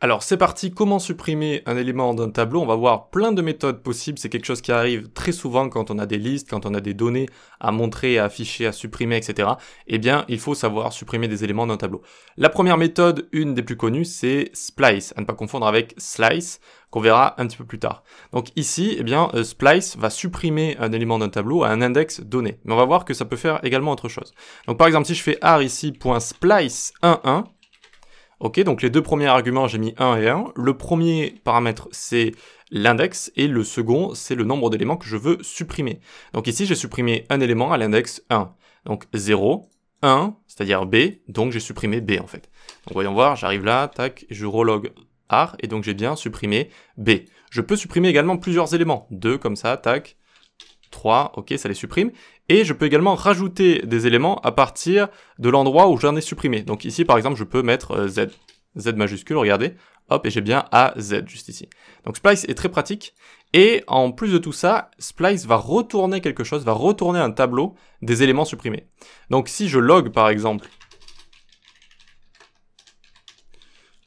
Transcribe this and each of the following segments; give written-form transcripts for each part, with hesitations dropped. Alors c'est parti, comment supprimer un élément d'un tableau? On va voir plein de méthodes possibles, c'est quelque chose qui arrive très souvent quand on a des listes, quand on a des données à montrer, à afficher, à supprimer, etc. Eh bien, il faut savoir supprimer des éléments d'un tableau. La première méthode, une des plus connues, c'est splice, à ne pas confondre avec slice, qu'on verra un petit peu plus tard. Donc ici, eh bien, splice va supprimer un élément d'un tableau à un index donné. Mais on va voir que ça peut faire également autre chose. Donc par exemple, si je fais r ici, .splice11, ok, donc les deux premiers arguments, j'ai mis 1 et 1. Le premier paramètre, c'est l'index, et le second, c'est le nombre d'éléments que je veux supprimer. Donc ici, j'ai supprimé un élément à l'index 1. Donc 0, 1, c'est-à-dire B, donc j'ai supprimé B en fait. Donc voyons voir, j'arrive là, tac, je relog R, et donc j'ai bien supprimé B. Je peux supprimer également plusieurs éléments, 2 comme ça, tac, 3, ok, ça les supprime. Et je peux également rajouter des éléments à partir de l'endroit où j'en ai supprimé. Donc ici, par exemple, je peux mettre Z, Z majuscule, regardez, hop, et j'ai bien AZ juste ici. Donc splice est très pratique. Et en plus de tout ça, splice va retourner quelque chose, va retourner un tableau des éléments supprimés. Donc si je log, par exemple,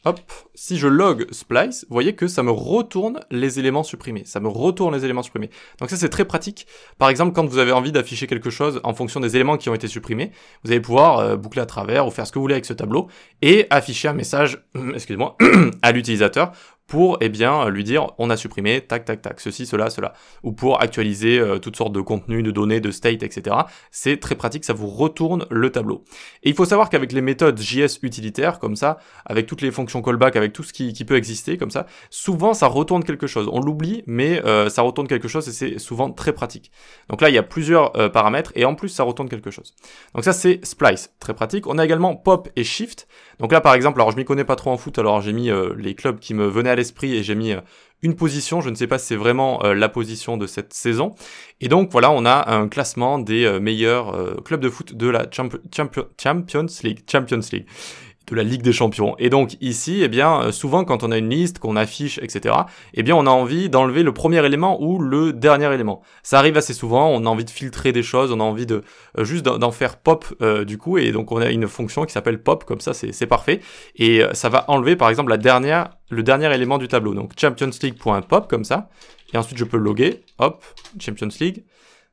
hop, si je log splice, vous voyez que ça me retourne les éléments supprimés. Ça me retourne les éléments supprimés. Donc ça, c'est très pratique. Par exemple, quand vous avez envie d'afficher quelque chose en fonction des éléments qui ont été supprimés, vous allez pouvoir boucler à travers ou faire ce que vous voulez avec ce tableau et afficher un message, excusez-moi, à l'utilisateur pour, eh bien, lui dire on a supprimé, tac, tac, tac, ceci, cela, cela. Ou pour actualiser toutes sortes de contenus, de données, de state, etc. C'est très pratique, ça vous retourne le tableau. Et il faut savoir qu'avec les méthodes JS utilitaires, comme ça, avec toutes les fonctions callback, avec tout ce qui peut exister, comme ça, souvent ça retourne quelque chose. On l'oublie, mais ça retourne quelque chose et c'est souvent très pratique. Donc là, il y a plusieurs paramètres et en plus, ça retourne quelque chose. Donc ça, c'est splice, très pratique. On a également pop et shift. Donc là, par exemple, alors je m'y connais pas trop en foot, alors j'ai mis les clubs qui me venaient à l'esprit et j'ai mis une position, je ne sais pas si c'est vraiment la position de cette saison. Et donc voilà, on a un classement des meilleurs clubs de foot de la Champions League. De la Ligue des Champions. Et donc ici, eh bien, souvent quand on a une liste, qu'on affiche, etc., eh bien, on a envie d'enlever le premier élément ou le dernier élément. Ça arrive assez souvent, on a envie de filtrer des choses, on a envie de juste d'en faire pop du coup, et donc on a une fonction qui s'appelle pop, comme ça c'est parfait, et ça va enlever par exemple le dernier élément du tableau. Donc Champions League.pop comme ça, et ensuite je peux loguer, hop, Champions League,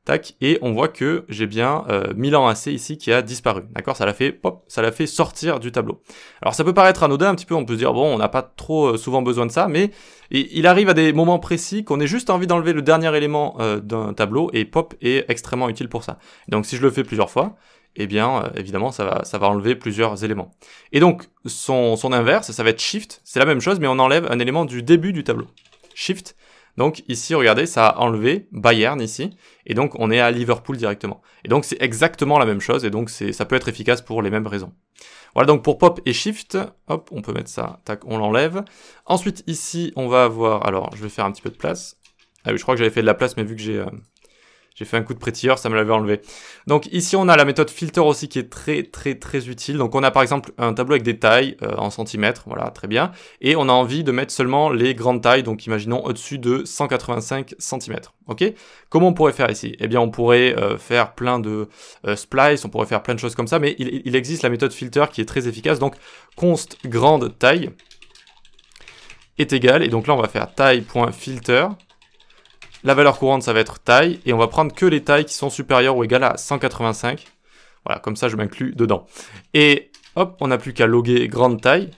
tac, et on voit que j'ai bien Milan AC ici qui a disparu, d'accord, ça l'a fait pop, ça l'a fait sortir du tableau. Alors ça peut paraître anodin un petit peu, on peut se dire bon, on n'a pas trop souvent besoin de ça, mais il arrive à des moments précis qu'on ait juste envie d'enlever le dernier élément d'un tableau, et pop est extrêmement utile pour ça. Donc si je le fais plusieurs fois, eh bien, évidemment, ça va enlever plusieurs éléments. Et donc, son inverse, ça va être shift, c'est la même chose, mais on enlève un élément du début du tableau. Shift. Donc ici, regardez, ça a enlevé Bayern ici, et donc on est à Liverpool directement. Et donc c'est exactement la même chose, et donc ça peut être efficace pour les mêmes raisons. Voilà, donc pour pop et shift, hop, on peut mettre ça, tac, on l'enlève. Ensuite ici, on va avoir, alors je vais faire un petit peu de place. Ah oui, je crois que j'avais fait de la place, mais vu que j'ai fait un coup de prétilleur, ça me l'avait enlevé. Donc ici, on a la méthode filter aussi qui est très utile. Donc on a par exemple un tableau avec des tailles en centimètres, voilà, très bien. Et on a envie de mettre seulement les grandes tailles, donc imaginons au-dessus de 185 cm. Ok? Comment on pourrait faire ici? Eh bien, on pourrait faire plein de splice, on pourrait faire plein de choses comme ça, mais il existe la méthode filter qui est très efficace. Donc const grande taille est égale, et donc là, on va faire taille.filter. La valeur courante, ça va être taille, et on va prendre que les tailles qui sont supérieures ou égales à 185. Voilà, comme ça, je m'inclus dedans. Et hop, on n'a plus qu'à loguer grande taille.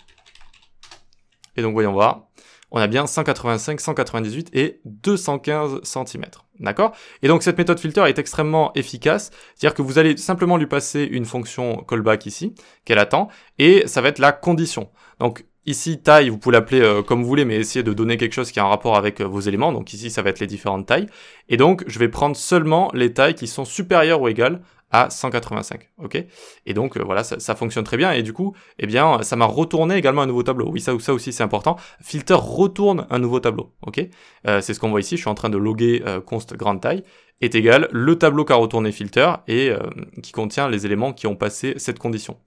Et donc, voyons voir. On a bien 185, 198 et 215 cm. D'accord? Et donc, cette méthode filter est extrêmement efficace. C'est-à-dire que vous allez simplement lui passer une fonction callback ici, qu'elle attend, et ça va être la condition. Donc, ici, taille, vous pouvez l'appeler comme vous voulez, mais essayez de donner quelque chose qui a un rapport avec vos éléments. Donc ici, ça va être les différentes tailles. Et donc, je vais prendre seulement les tailles qui sont supérieures ou égales à 185. Ok? Et donc, voilà, ça fonctionne très bien. Et du coup, eh bien, ça m'a retourné également un nouveau tableau. Oui, ça aussi, c'est important. Filter retourne un nouveau tableau. Ok? C'est ce qu'on voit ici. Je suis en train de loguer const grande taille est égal le tableau qu'a retourné filter et qui contient les éléments qui ont passé cette condition.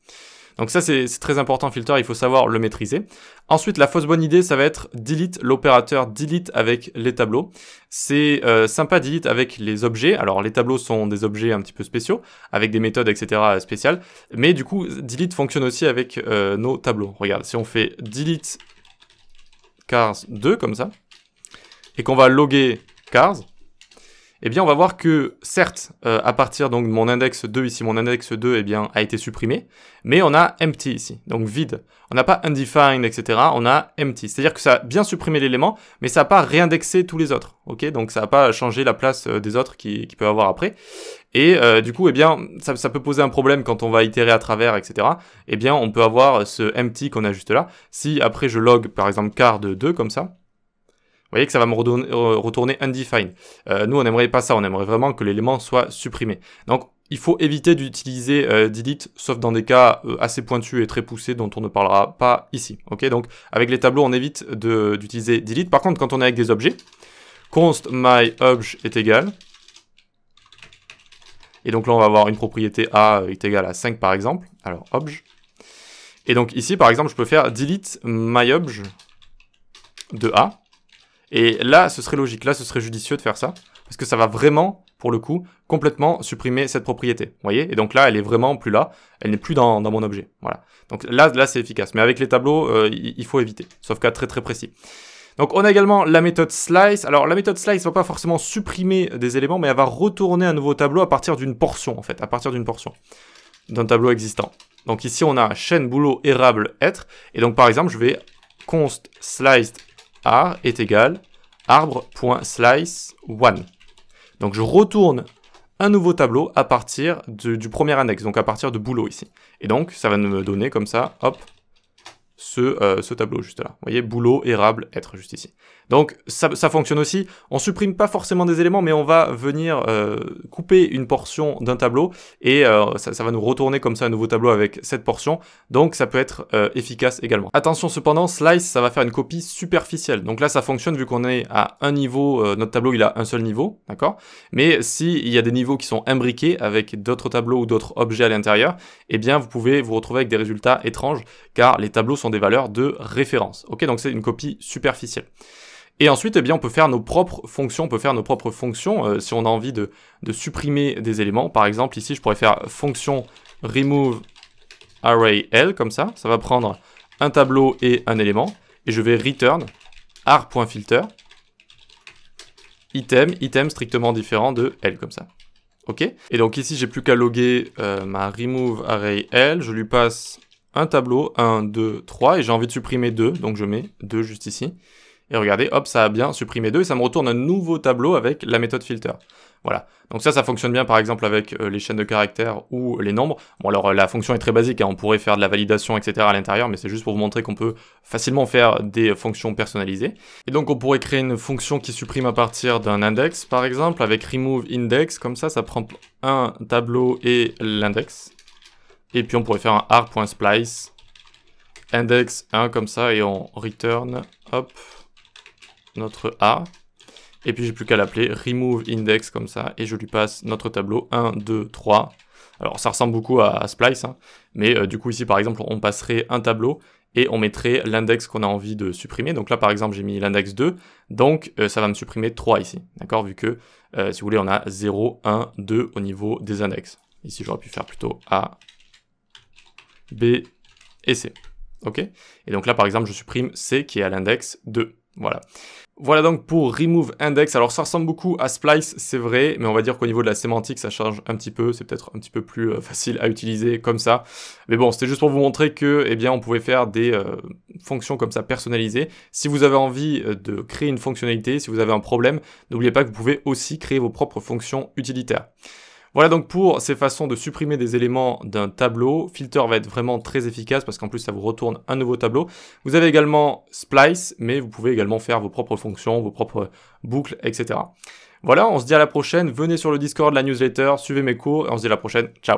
Donc ça, c'est très important, filter, il faut savoir le maîtriser. Ensuite, la fausse bonne idée, ça va être delete, l'opérateur delete avec les tableaux. C'est sympa, delete avec les objets. Alors, les tableaux sont des objets un petit peu spéciaux, avec des méthodes, etc. spéciales. Mais du coup, delete fonctionne aussi avec nos tableaux. Regarde, si on fait delete cars2 comme ça, et qu'on va loguer cars, eh bien on va voir que certes, à partir donc de mon index 2 ici, mon index 2 eh bien, a été supprimé, mais on a empty ici, donc vide. On n'a pas undefined, etc. On a empty. C'est-à-dire que ça a bien supprimé l'élément, mais ça n'a pas réindexé tous les autres. Okay, donc ça n'a pas changé la place des autres qui peut avoir après. Et du coup, eh bien, ça peut poser un problème quand on va itérer à travers, etc. Eh bien, on peut avoir ce empty qu'on a juste là. Si après je log par exemple car de 2 comme ça, vous voyez que ça va me retourner undefined. Nous, on n'aimerait pas ça, on aimerait vraiment que l'élément soit supprimé. Donc, il faut éviter d'utiliser delete, sauf dans des cas assez pointus et très poussés dont on ne parlera pas ici. Okay, donc, avec les tableaux, on évite d'utiliser delete. Par contre, quand on est avec des objets, const myObj est égal. Et donc là, on va avoir une propriété a est égale à 5 par exemple. Alors, obj. Et donc ici, par exemple, je peux faire delete myObj de a. Et là, ce serait logique, là, ce serait judicieux de faire ça, parce que ça va vraiment, pour le coup, complètement supprimer cette propriété, vous voyez? Et donc là, elle est vraiment plus là, elle n'est plus dans mon objet, voilà. Donc là c'est efficace, mais avec les tableaux, il faut éviter, sauf cas très très précis. Donc on a également la méthode slice. Alors la méthode slice ne va pas forcément supprimer des éléments, mais elle va retourner un nouveau tableau à partir d'une portion, en fait, à partir d'une portion, d'un tableau existant. Donc ici, on a chaîne, boulot, érable, être, et donc par exemple, je vais const sliced A est égal arbre.slice1. Donc je retourne un nouveau tableau à partir du premier index, donc à partir de boulot ici. Et donc ça va me donner comme ça, hop, ce tableau juste là. Vous voyez, boulot, érable, être juste ici. Donc ça fonctionne aussi. On supprime pas forcément des éléments, mais on va venir couper une portion d'un tableau et ça va nous retourner comme ça un nouveau tableau avec cette portion. Donc ça peut être efficace également. Attention cependant, slice, ça va faire une copie superficielle. Donc là, ça fonctionne vu qu'on est à un niveau. Notre tableau, il a un seul niveau, d'accord? Mais s'il y a des niveaux qui sont imbriqués avec d'autres tableaux ou d'autres objets à l'intérieur, eh bien vous pouvez vous retrouver avec des résultats étranges car les tableaux sont des valeurs de référence. Ok, donc c'est une copie superficielle. Et ensuite, eh bien, on peut faire nos propres fonctions. On peut faire nos propres fonctions si on a envie de supprimer des éléments. Par exemple, ici, je pourrais faire fonction remove array L comme ça. Ça va prendre un tableau et un élément. Et je vais return ar.filter item strictement différent de L comme ça. Ok. Et donc ici, j'ai plus qu'à loguer ma remove array L. Je lui passe un tableau, 1, 2, 3, et j'ai envie de supprimer 2, donc je mets 2 juste ici. Et regardez, hop, ça a bien supprimé 2, et ça me retourne un nouveau tableau avec la méthode filter. Voilà, donc ça fonctionne bien par exemple avec les chaînes de caractères ou les nombres. Bon alors la fonction est très basique, hein, on pourrait faire de la validation, etc. à l'intérieur, mais c'est juste pour vous montrer qu'on peut facilement faire des fonctions personnalisées. Et donc on pourrait créer une fonction qui supprime à partir d'un index, par exemple, avec remove index, comme ça, ça prend un tableau et l'index. Et puis on pourrait faire un ar.splice index 1 comme ça et on return hop notre ar. Et puis j'ai plus qu'à l'appeler remove index comme ça et je lui passe notre tableau 1, 2, 3. Alors ça ressemble beaucoup à splice, hein, mais du coup ici par exemple on passerait un tableau et on mettrait l'index qu'on a envie de supprimer. Donc là par exemple j'ai mis l'index 2, donc ça va me supprimer 3 ici, d'accord, vu que si vous voulez on a 0, 1, 2 au niveau des index. Ici j'aurais pu faire plutôt A, B et C. Ok. Et donc là, par exemple, je supprime C qui est à l'index 2. Voilà. Voilà donc pour remove index. Alors ça ressemble beaucoup à splice, c'est vrai, mais on va dire qu'au niveau de la sémantique, ça change un petit peu. C'est peut-être un petit peu plus facile à utiliser comme ça. Mais bon, c'était juste pour vous montrer que, eh bien, on pouvait faire des fonctions comme ça personnalisées. Si vous avez envie de créer une fonctionnalité, si vous avez un problème, n'oubliez pas que vous pouvez aussi créer vos propres fonctions utilitaires. Voilà donc pour ces façons de supprimer des éléments d'un tableau. Filter va être vraiment très efficace parce qu'en plus ça vous retourne un nouveau tableau. Vous avez également splice, mais vous pouvez également faire vos propres fonctions, vos propres boucles, etc. Voilà, on se dit à la prochaine. Venez sur le Discord, la newsletter, suivez mes cours et on se dit à la prochaine. Ciao!